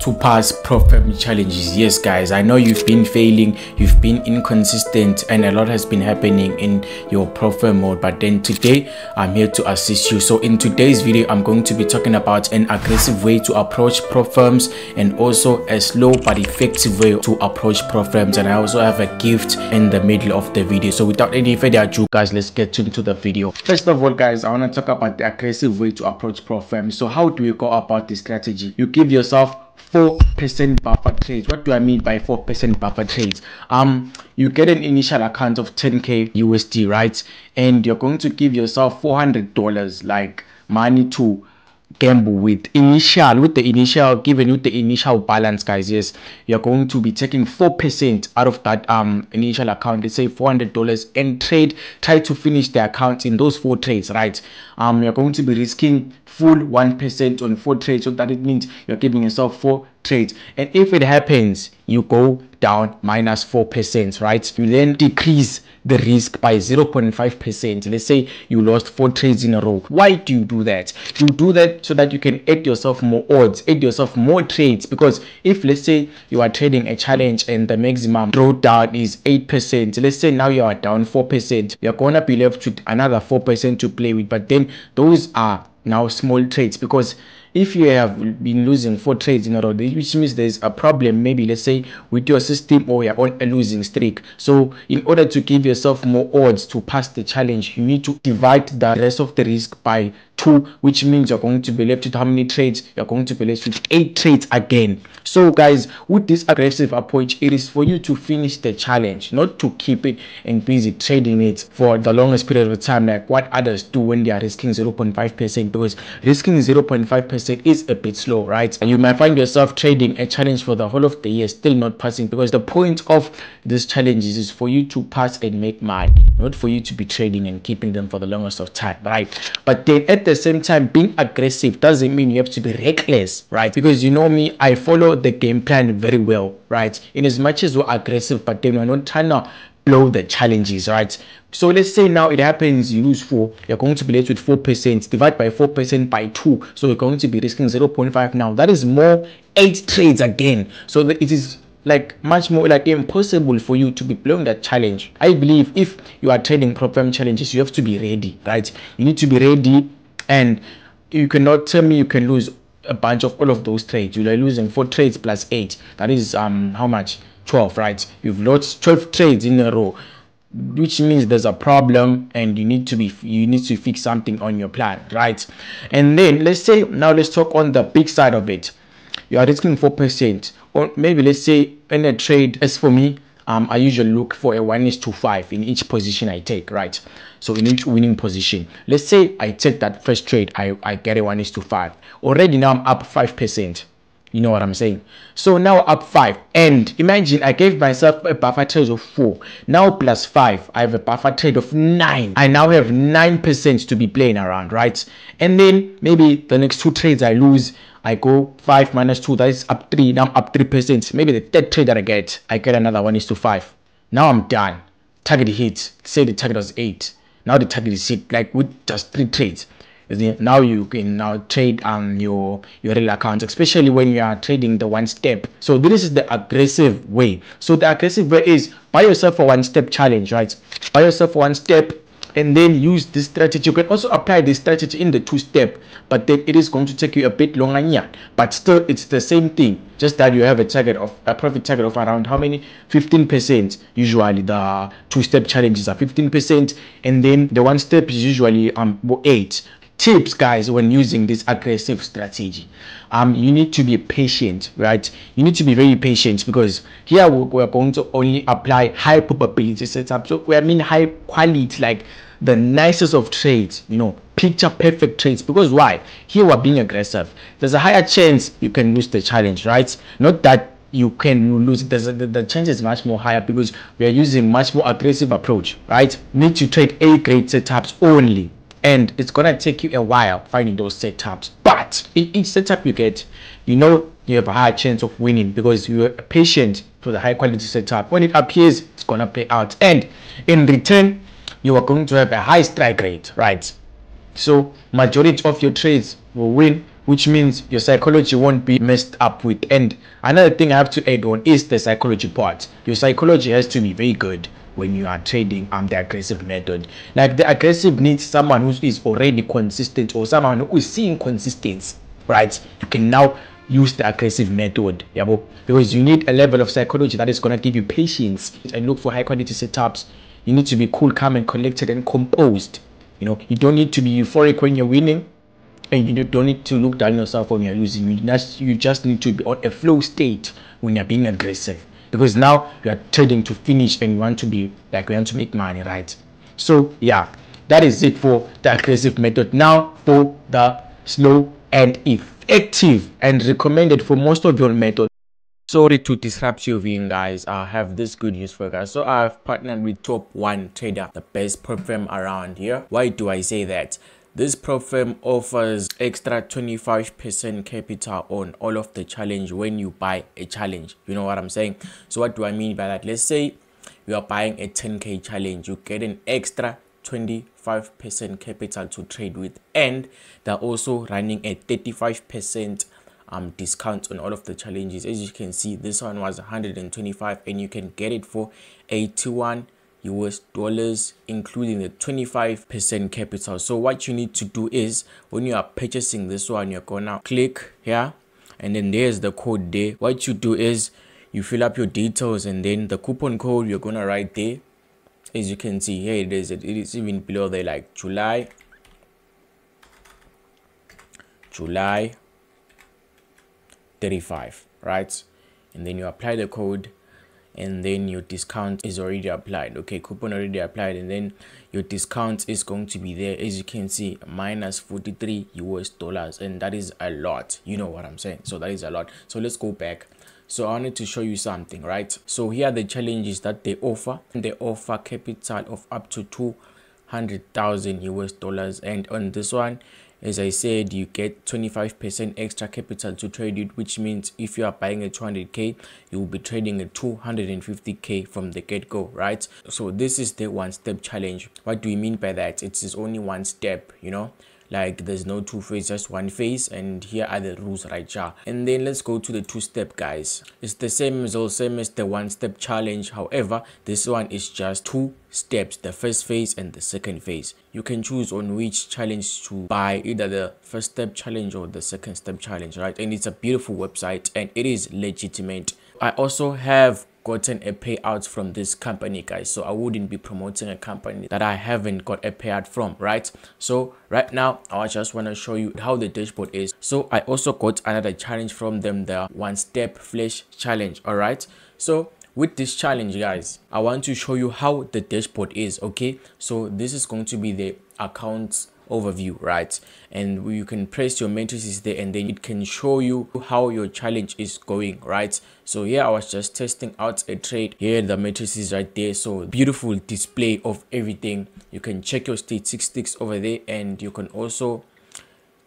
to pass profit challenges. Yes guys, I know you've been failing, you've been inconsistent, and a lot has been happening in your profit mode, but then today I'm here to assist you. So in today's video I'm going to be talking about an aggressive way to approach pro firms and also a slow but effective way to approach pro firms, and I also have a gift in the middle of the video. So without any further ado guys, let's get into the video. First of all guys, I want to talk about the aggressive way to approach pro firms. So how do you go about this strategy? You give yourself 4% buffer trades. What do I mean by 4% buffer trades? You get an initial account of 10k USD, right? And you're going to give yourself $400, like money to gamble with. With the initial balance guys, yes, you're going to be taking 4% out of that initial account, let's say $400, and try to finish the account in those 4 trades, right? You're going to be risking full 1% on 4 trades, so that it means you're giving yourself 4 trades, and if it happens you go down minus 4%, right? You then decrease the risk by 0.5%. Let's say you lost 4 trades in a row. Why do you do that? You do that so that you can add yourself more odds, add yourself more trades, because if let's say you are trading a challenge and the maximum drawdown is 8%, let's say now you are down 4%, you're gonna be left with another 4% to play with, but then those are now small trades, because if you have been losing 4 trades in a row, which means there's a problem, maybe let's say with your system, or you're on a losing streak. So in order to give yourself more odds to pass the challenge, you need to divide the rest of the risk by 2, which means you're going to be left with how many trades? You're going to be left with 8 trades again. So guys, with this aggressive approach, it is for you to finish the challenge, not to keep it and busy trading it for the longest period of time like what others do when they are risking 0.5%, because risking 0.5% is a bit slow, right? And you might find yourself trading a challenge for the whole of the year still not passing, because the point of this challenge is for you to pass and make money, not for you to be trading and keeping them for the longest of time, right? But then at the same time, being aggressive doesn't mean you have to be reckless, right? Because you know me, I follow the game plan very well, right? In as much as we're aggressive, but then we're not trying to blow the challenges, right? So let's say now it happens, you lose 4, you're going to be left with 4%, divide by 4% by 2, so you're going to be risking 0.5. now that is more 8 trades again, so that it is like much more like impossible for you to be blowing that challenge. I believe if you are trading pro firm challenges, you have to be ready, right? You need to be ready, and you cannot tell me you can lose a bunch of all of those trades. You are losing 4 trades plus 8, that is how much? 12, right? You've lost 12 trades in a row, which means there's a problem, and you need to fix something on your plan, right? And then let's say now let's talk on the big side of it. You are risking 4%, or maybe let's say in a trade, as for me, I usually look for a 1:5 in each position I take, right? So in each winning position, let's say I take that first trade, I get a 1:5. Already now I'm up 5%. You know what I'm saying? So now up 5, and imagine I gave myself a buffer trade of 4, now plus 5 I have a buffer trade of 9. I now have 9% to be playing around, right? And then maybe the next 2 trades I lose, I go 5 minus 2, that is up 3, now I'm up 3%. Maybe the 3rd trade that I get another 1:5. Now I'm done. Target hits, say the target was 8, now the target is 6, like with just 3 trades. Now you can now trade on your real accounts, especially when you are trading the 1-step. So this is the aggressive way. So the aggressive way is buy yourself a 1-step challenge, right? Buy yourself 1 step, and then use this strategy. You can also apply this strategy in the 2-step, but then it is going to take you a bit longer, yeah, but still it's the same thing, just that you have a target of a profit target of around how many? 15%. Usually the 2-step challenges are 15%, and then the 1-step is usually 8. Tips guys, when using this aggressive strategy, you need to be patient, right? You need to be very patient, because here we're going to only apply high probability setup. So I mean high quality, like the nicest of trades, you know, picture perfect trades, because why? Here we're being aggressive, there's a higher chance you can lose the challenge, right? Not that you can lose, the chance is much more higher, because we are using much more aggressive approach, right? You need to trade A-grade setups only, and it's gonna take you a while finding those setups, but in each setup you get, you know, you have a higher chance of winning, because you are patient for the high quality setup. When it appears, it's gonna play out, and in return you are going to have a high strike rate, right? So majority of your trades will win which means your psychology won't be messed up with. And another thing I have to add on is the psychology part. Your psychology has to be very good when you are trading the aggressive method. Like, the aggressive needs someone who is already consistent or someone who is seeing consistency, right? You can now use the aggressive method, because you need a level of psychology that is going to give you patience and look for high quality setups. You need to be cool, calm and collected and composed. You know, you don't need to be euphoric when you're winning, and you don't need to look down yourself when you're losing. You just need to be on a flow state when you're being aggressive, because now you are trading to finish and you want to be like, you want to make money, right? So yeah, that is it for the aggressive method. Now for the slow and effective and recommended for most of your methods. Sorry to disrupt your viewing, guys. I have this good news for you guys. So I've partnered with Top 1 Trader, the best prop firm around here. Why do I say that? This prop firm offers extra 25% capital on all of the challenge when you buy a challenge. You know what I'm saying? So what do I mean by that? Let's say you are buying a 10K challenge. You get an extra 25% capital to trade with, and they're also running a 35% discount on all of the challenges. As you can see, this one was 125 and you can get it for $81 US, including the 25% capital. So what you need to do is, when you are purchasing this one, you're gonna click here and then there's the code there. What you do is you fill up your details and then the coupon code you're gonna write there. As you can see here, it is even below there, like July 35, right? And then you apply the code and then your discount is already applied. Okay, coupon already applied, and then your discount is going to be there. As you can see, minus $43 US, and that is a lot. You know what I'm saying? So that is a lot. So let's go back. So I wanted to show you something, right? So here are the challenges that they offer. They offer capital of up to $200,000 US, and on this one, as I said, you get 25% extra capital to trade it, which means if you are buying a 200K, you will be trading a 250K from the get-go, right? So this is the one-step challenge. What do we mean by that? It is only one step, you know? Like, there's no two phase, just one phase, and here are the rules right here. And then let's go to the two-step, guys. It's the same as the one-step challenge. However, this one is just two steps, the first phase and the second phase. You can choose on which challenge to buy, either the first step challenge or the second step challenge, right? And it's a beautiful website and it is legitimate. I also have gotten a payout from this company, guys, so I wouldn't be promoting a company that I haven't got a payout from, right? So right now I just want to show you how the dashboard is. So I also got another challenge from them, the one step flash challenge. All right, so with this challenge, guys, I want to show you how the dashboard is. Okay, so this is going to be the accounts overview, right? And you can press your matrices there and then it can show you how your challenge is going, right? So here I was just testing out a trade. Here the matrices right there, so beautiful display of everything. You can check your statistics over there, and you can also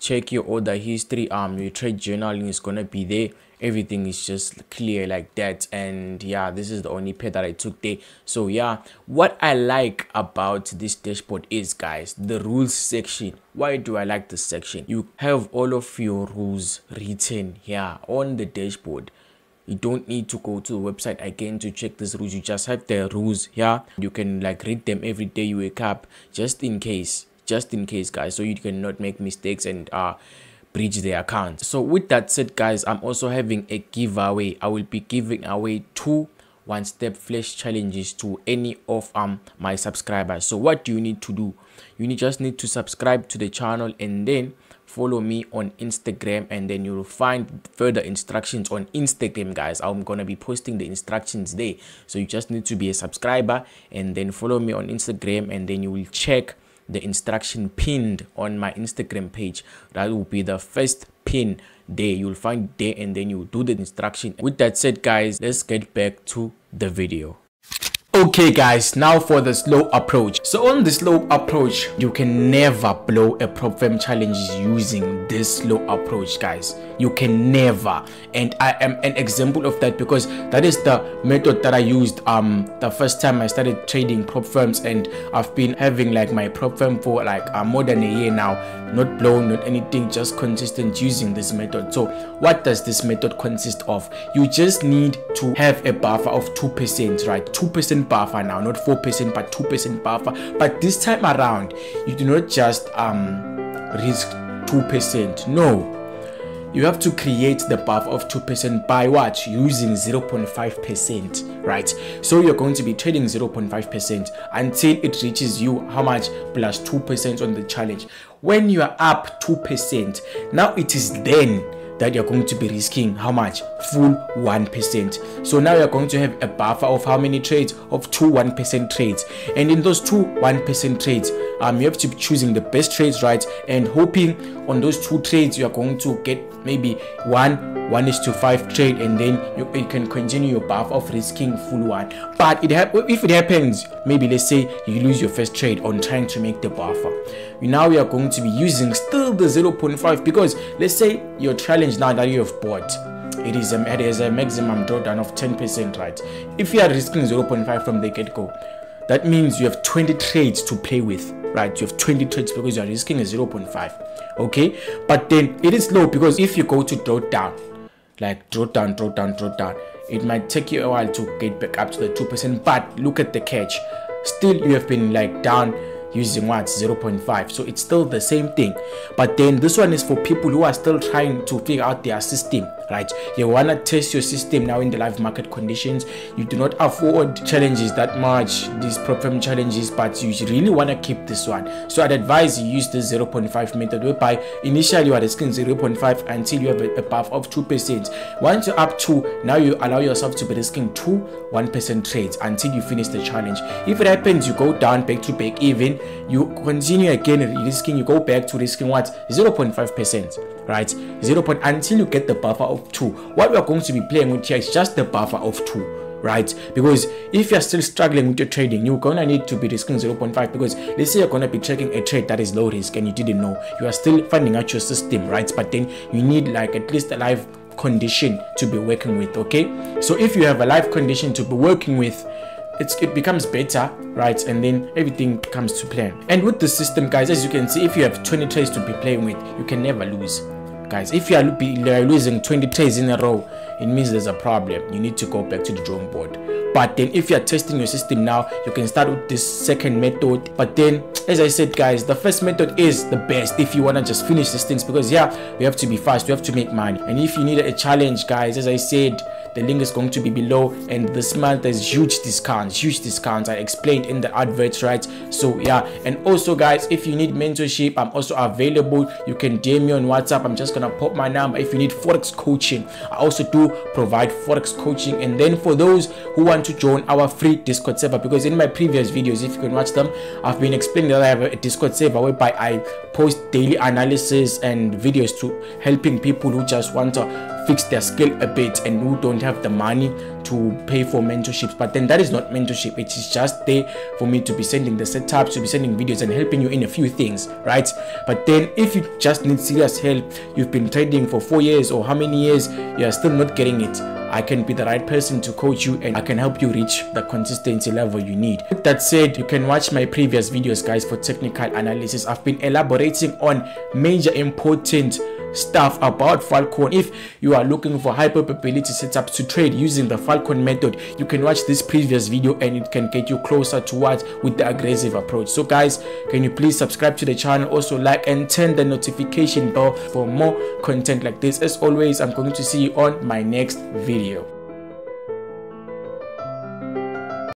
check your order history. Your trade journaling is gonna be there. Everything is just clear like that. And yeah, this is the only pair that I took there. So yeah, what I like about this dashboard is, guys, the rules section. Why do I like this section? You have all of your rules written here on the dashboard. You don't need to go to the website again to check these rules. You just have the rules here. You can like read them every day you wake up, just in case, guys, so you cannot make mistakes and breach the account. So with that said, guys, I'm also having a giveaway. I will be giving away 2 one-step flash challenges to any of my subscribers. So what do you need to do? You just need to subscribe to the channel and then follow me on Instagram, and then you'll find further instructions on Instagram, guys. I'm gonna be posting the instructions there. So you just need to be a subscriber and then follow me on Instagram, and then you will check the instruction pinned on my Instagram page. That will be the first pin there. You'll find it there and then you do the instruction. With that said, guys, let's get back to the video. Okay guys, now for the slope approach. So on the slope approach, you can never blow a problem challenge using this slope approach, guys. You can never, and I am an example of that because that is the method that I used the first time I started trading prop firms, and I've been having like my prop firm for like more than a year now, not blown, not anything, just consistent using this method. So what does this method consist of? You just need to have a buffer of 2%, right? 2% buffer, now not 4% but 2% buffer. But this time around, you do not just risk 2%. No, you have to create the buffer of 2% by what? Using 0.5%, right? So you're going to be trading 0.5% until it reaches you how much? Plus 2% on the challenge. When you are up 2%, now it is then that you're going to be risking how much? Full 1%. So now you're going to have a buffer of how many trades? Of 2 1% trades. And in those 2 1% trades, you have to be choosing the best trades, right? And hoping on those two trades you are going to get maybe 1:5 trade, and then you can continue your buffer of risking full one. But if it happens, maybe let's say you lose your first trade on trying to make the buffer, now you are going to be using still the 0.5, because let's say your challenge now that you have bought, it is a maximum drawdown of 10%, right? If you are risking 0.5 from the get-go, that means you have 20 trades to play with, right? You have 20 trades because you are risking a 0.5. okay, but then it is low, because if you go to draw down, like draw down, it might take you a while to get back up to the 2%. But look at the catch, still you have been like down using what? 0.5. so it's still the same thing. But then this one is for people who are still trying to figure out their system, right? You want to test your system now in the live market conditions. You do not afford challenges that much, these problem challenges, but you really want to keep this one. So I'd advise you use this 0.5 method, whereby initially you are risking 0.5 until you have a buffer of 2%. Once you're up to, now you allow yourself to be risking 2 1% trades until you finish the challenge. If it happens, you go down back to back, even you continue again risking, you go back to risking what? 0.5%, right? Until you get the buffer of 2. What we are going to be playing with here is just the buffer of 2, right? Because if you're still struggling with your trading, you're gonna need to be risking 0.5, because let's say you're gonna be trading a trade that is low risk and you didn't know, you are still finding out your system, right? But then you need like at least a live condition to be working with. Okay, so if you have a live condition to be working with, it becomes better, right? And then everything comes to plan. And with the system, guys, as you can see, if you have 20 trades to be playing with, you can never lose, guys. If you are losing 20 trades in a row, it means there's a problem. You need to go back to the drawing board. But then if you are testing your system now, you can start with this second method. But then, as I said, guys, the first method is the best if you want to just finish these things, because yeah, we have to be fast, we have to make money. And if you need a challenge, guys, as I said, the link is going to be below. And this month there's huge discounts I explained in the adverts, right? So yeah. And also, guys, if you need mentorship, I'm also available. You can DM me on WhatsApp. I'm just gonna pop my number. If you need forex coaching, I also do provide forex coaching. And then for those who want to join our free Discord server, because in my previous videos, if you can watch them, I've been explaining that I have a Discord server whereby I post daily analysis and videos to helping people who just want to fix their skill a bit and who don't have the money to pay for mentorships. But then that is not mentorship, it is just there for me to be sending the setups, to be sending videos and helping you in a few things, right? But then if you just need serious help, you've been trading for 4 years or how many years, you are still not getting it, I can be the right person to coach you, and I can help you reach the consistency level you need. With that said, you can watch my previous videos, guys, for technical analysis. I've been elaborating on major important stuff about Falcon. If you are looking for high probability setups to trade using the Falcon method, you can watch this previous video and it can get you closer towards with the aggressive approach. So guys, can you please subscribe to the channel, also like and turn the notification bell for more content like this. As always, I'm going to see you on my next video.